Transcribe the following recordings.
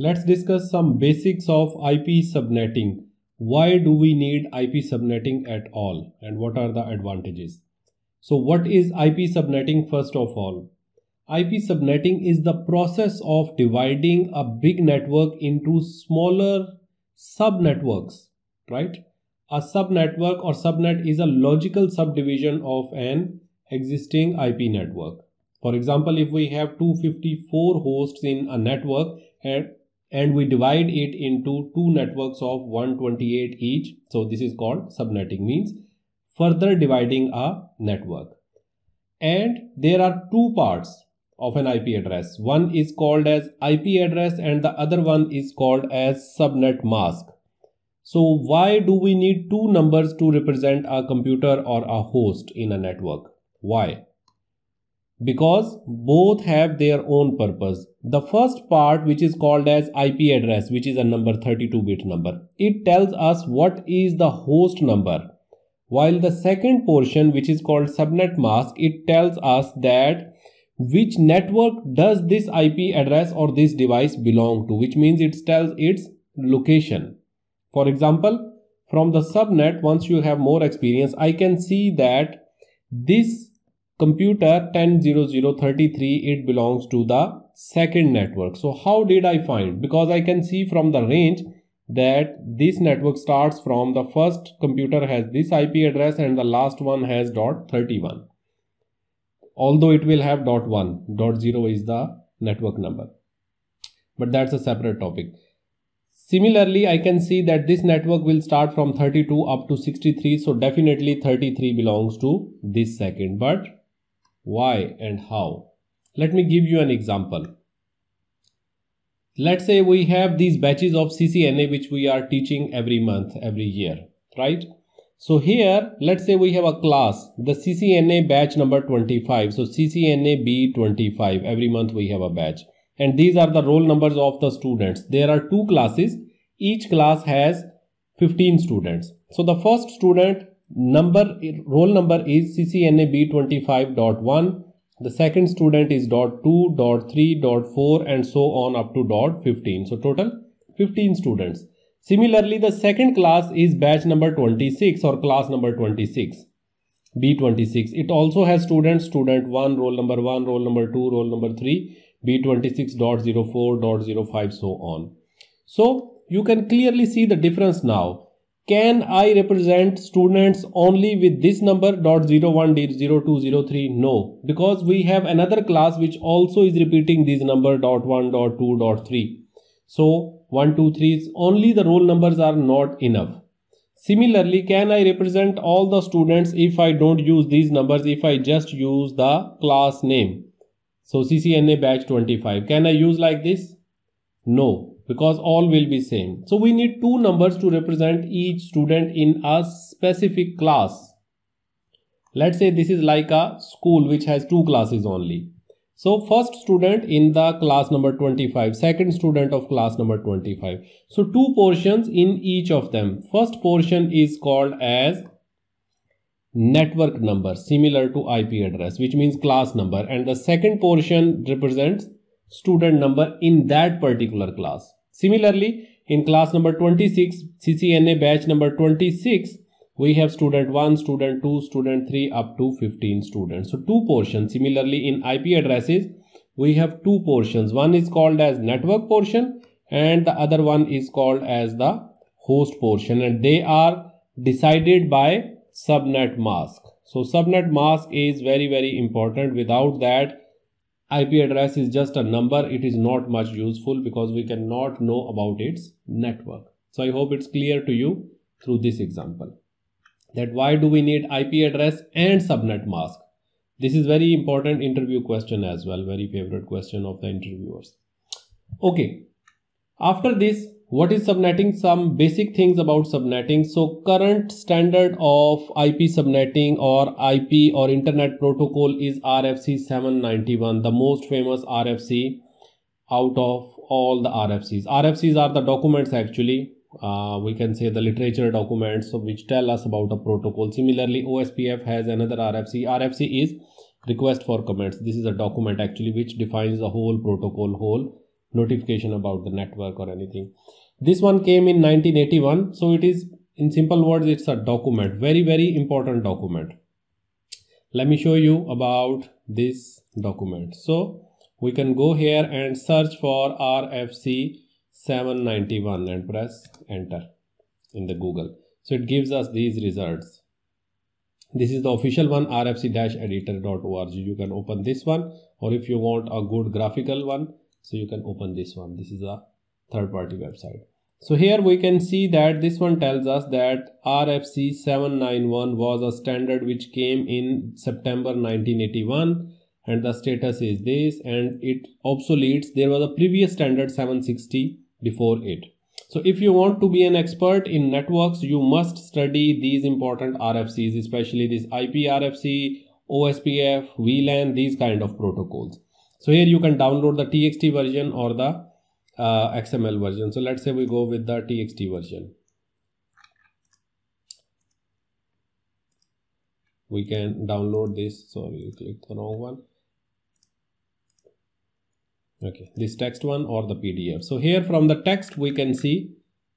Let's discuss some basics of IP subnetting. Why do we need IP subnetting at all, and what are the advantages? So what is IP subnetting first of all? IP subnetting is the process of dividing a big network into smaller subnetworks, right? A subnetwork or subnet is a logical subdivision of an existing IP network. For example, if we have 254 hosts in a network and we divide it into two networks of 128 each, so this is called subnetting, means further dividing a network. And there are two parts of an IP address. One is called as IP address and the other one is called as subnet mask. So why do we need two numbers to represent a computer or a host in a network? Why? Because both have their own purpose. The first part, which is called as IP address, which is a number, 32-bit number, it tells us what is the host number. While the second portion, which is called subnet mask, it tells us that which network does this IP address or this device belong to, which means it tells its location. For example, from the subnet, once you have more experience, I can see that this computer 10.0.0.33, it belongs to the second network. So how did I find? Because I can see from the range that this network starts from the first computer has this IP address and the last one has .31. Although it will have .1, .0 is the network number. But that's a separate topic. Similarly, I can see that this network will start from 32 up to 63. So definitely 33 belongs to this second. But why and how? Let me give you an example. Let's say we have these batches of CCNA which we are teaching every month, every year, right? So here, let's say we have a class, the CCNA batch number 25. So CCNA B25, every month we have a batch. And these are the roll numbers of the students. There are two classes. Each class has 15 students. So the first student number, roll number is CCNA B25.1. The second student is .2, .3, .4 and so on up to .15. So total 15 students. Similarly, the second class is batch number 26 or class number 26, B26. It also has students, student 1, roll number 2, roll number 3, B26.04, .05, so on. So you can clearly see the difference now. Can I represent students only with this number .01, .02, .03? No, because we have another class which also is repeating these number .1, .2, .3. So 1, 2, 3, only the roll numbers are not enough. Similarly, can I represent all the students if I don't use these numbers, if I just use the class name? So CCNA batch 25, can I use like this? No, because all will be same. So we need two numbers to represent each student in a specific class. Let's say this is like a school which has two classes only. So first student in the class number 25, second student of class number 25. So two portions in each of them. First portion is called as network number, similar to IP address, which means class number, and the second portion represents student number in that particular class. Similarly, in class number 26, CCNA batch number 26, we have student 1, student 2, student 3 up to 15 students. So two portions. Similarly, in IP addresses, we have two portions. One is called as network portion and the other one is called as the host portion, and they are decided by subnet mask. So subnet mask is very, very important. Without that, IP address is just a number. It is not much useful because we cannot know about its network. So I hope it's clear to you through this example that why do we need IP address and subnet mask. This is very important interview question as well, very favorite question of the interviewers. Okay, after this, what is subnetting? Some basic things about subnetting. So current standard of IP subnetting or IP or internet protocol is RFC 791, the most famous RFC out of all the RFCs. RFCs are the documents actually, we can say the literature documents which tell us about a protocol. Similarly, OSPF has another RFC. RFC is request for comments. This is a document actually which defines the whole protocol, whole notification about the network or anything. This one came in 1981. So it is, in simple words, it's a document, very important document. Let me show you about this document. So we can go here and search for RFC 791 and press enter in the Google. So it gives us these results. This is the official one, rfc-editor.org. You can open this one, or if you want a good graphical one, so you can open this one. This is a third-party website. So here we can see that this one tells us that RFC 791 was a standard which came in September 1981, and the status is this, and it obsoletes. There was a previous standard 760 before it. So if you want to be an expert in networks, you must study these important RFCs, especially this IP RFC, OSPF, VLAN, these kind of protocols. So here you can download the TXT version or the XML version. So let's say we go with the TXT version. We can download this. Sorry, you clicked the wrong one. Okay, this text one or the PDF. So here from the text we can see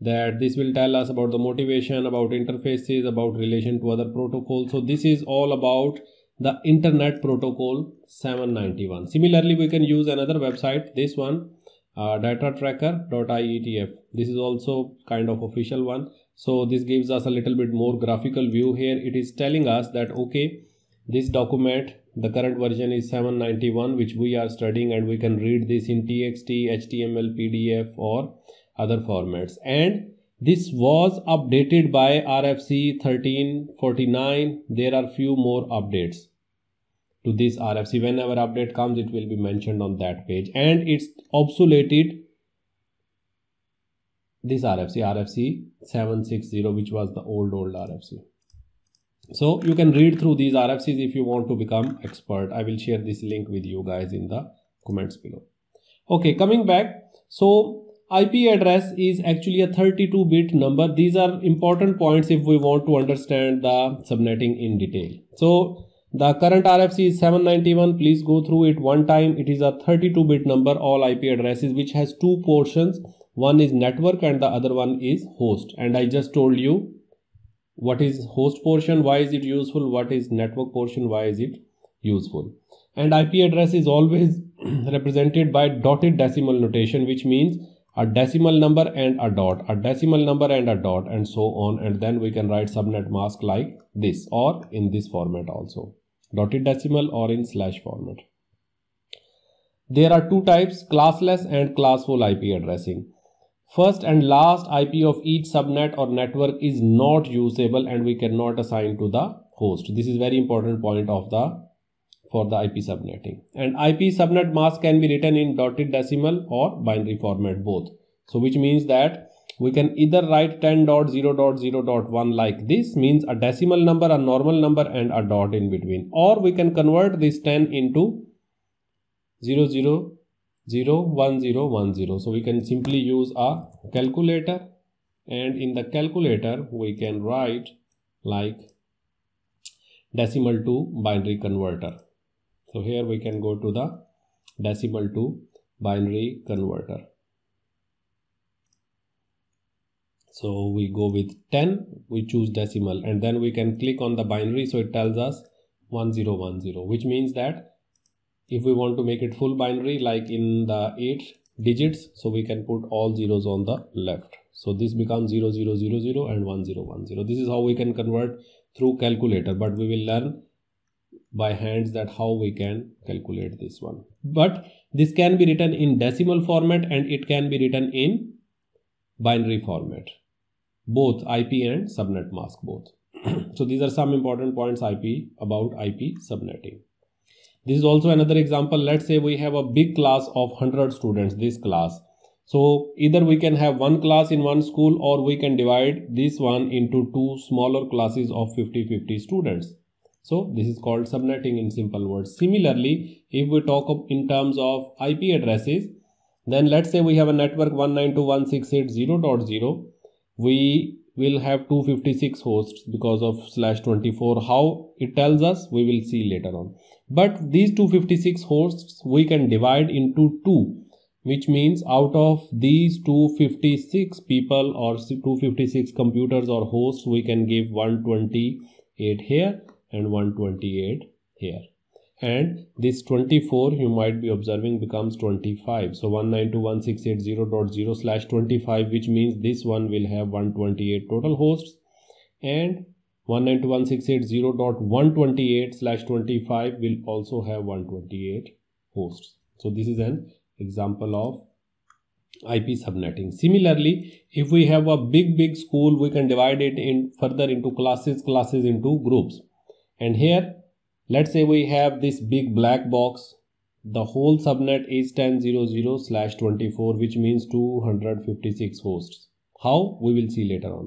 that this will tell us about the motivation, about interfaces, about relation to other protocols. So this is all about the Internet Protocol 791. Similarly, we can use another website, this one, datatracker.ietf. This is also kind of official one. So this gives us a little bit more graphical view. Here it is telling us that okay, this document, the current version is 791, which we are studying, and we can read this in TXT, HTML, PDF or other formats. And this was updated by RFC 1349. There are few more updates to this RFC. Whenever update comes, it will be mentioned on that page, and it's obsoleted this RFC, RFC 760, which was the old RFC. So you can read through these RFCs if you want to become expert. I will share this link with you guys in the comments below. Okay, coming back. So IP address is actually a 32-bit number. These are important points if we want to understand the subnetting in detail. So the current RFC is 791. Please go through it one time. It is a 32-bit number, all IP addresses, which has two portions. One is network and the other one is host. And I just told you what is host portion, why is it useful, what is network portion, why is it useful. And IP address is always represented by dotted decimal notation, which means a decimal number and a dot, a decimal number and a dot, and so on. And then we can write subnet mask like this, or in this format also, dotted decimal or in slash format. There are two types, classless and classful IP addressing. First and last IP of each subnet or network is not usable, and we cannot assign to the host. This is very important point of for the IP subnetting. And IP subnet mask can be written in dotted decimal or binary format, both. So which means that we can either write 10.0.0.1 like this, means a decimal number, a normal number and a dot in between, or we can convert this 10 into 00 0 10 10. So we can simply use a calculator, and in the calculator we can write like decimal to binary converter. So here we can go to the decimal to binary converter. So we go with 10, we choose decimal, and then we can click on the binary. So it tells us 1010, which means that if we want to make it full binary like in the 8 digits, so we can put all zeros on the left. So this becomes 0000 and 1010. This is how we can convert through calculator, but we will learn by hands that how we can calculate this one. But this can be written in decimal format and it can be written in binary format, both IP and subnet mask both. So these are some important points about IP subnetting. This is also another example. Let's say we have a big class of 100 students, this class. So either we can have one class in one school, or we can divide this one into two smaller classes of 50-50 students. So this is called subnetting in simple words. Similarly, if we talk in terms of IP addresses, then let's say we have a network 192.168.0.0. We will have 256 hosts because of /24. How it tells us, we will see later on. But these 256 hosts we can divide into two which means out of these 256 people or 256 computers or hosts, we can give 128 here and 128 here. And this 24 you might be observing becomes 25. So 192.168.0.0/25, which means this one will have 128 total hosts, and 192.168.0.128/25 will also have 128 hosts. So this is an example of IP subnetting. Similarly, if we have a big school, we can divide it in further into classes into groups. And here, let's say we have this big black box. The whole subnet is 10.0.0/24, which means 256 hosts. How? We will see later on.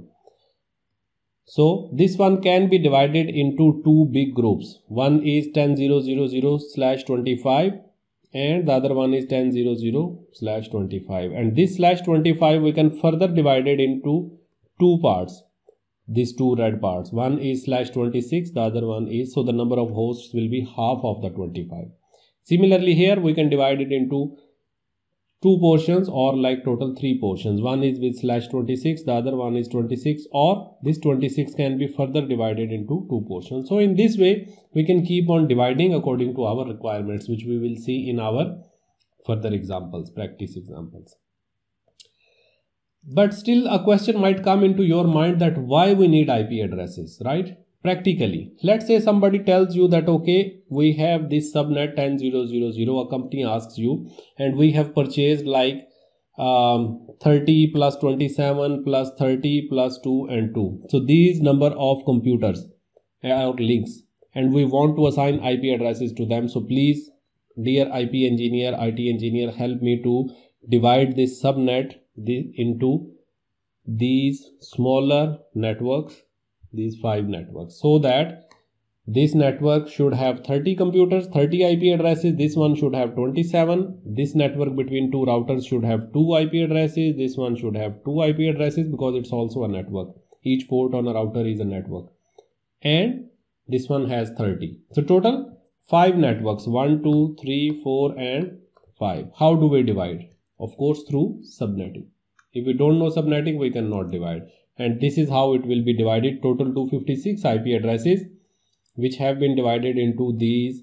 So this one can be divided into two big groups. One is 10.0.0/25 and the other one is 10.0.0/25, and this /25 we can further divide it into two parts. These two red parts, one is /26, the other one is, so the number of hosts will be half of the 25. Similarly, here we can divide it into two portions, or like total three portions. One is with /26, the other one is 26, or this 26 can be further divided into two portions. So in this way, we can keep on dividing according to our requirements, which we will see in our further examples, practice examples. But still a question might come into your mind that why we need IP addresses, right? Practically, let's say somebody tells you that, okay, we have this subnet 10.0.0.0, a company asks you, and we have purchased like 30 plus 27 plus 30 plus 2 and 2. So these number of computers are links, and we want to assign IP addresses to them. So please, dear IP engineer, IT engineer, help me to divide this subnet into these smaller networks, these 5 networks, so that this network should have 30 computers, 30 IP addresses, this one should have 27, this network between two routers should have 2 IP addresses, this one should have 2 IP addresses, because it's also a network. Each port on a router is a network, and this one has 30. So total 5 networks, 1, 2, 3, 4 and 5. How do we divide? Of course, through subnetting. If we don't know subnetting, we cannot divide. And this is how it will be divided. Total 256 IP addresses, which have been divided into these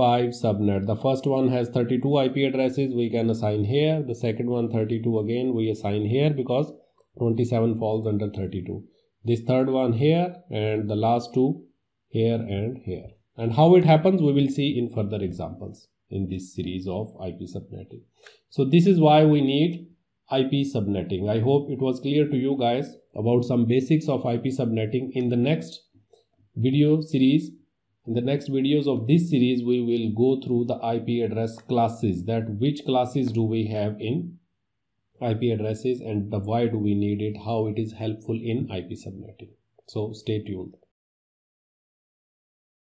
5 subnets. The first one has 32 IP addresses, we can assign here. The second one 32 again, we assign here, because 27 falls under 32. This third one here, and the last two here and here. And how it happens, we will see in further examples in this series of IP subnetting. So this is why we need IP subnetting. I hope it was clear to you guys about some basics of IP subnetting. In the next video series, in the next videos of this series, we will go through the IP address classes, that which classes do we have in IP addresses and the why do we need it, how it is helpful in IP subnetting. So stay tuned.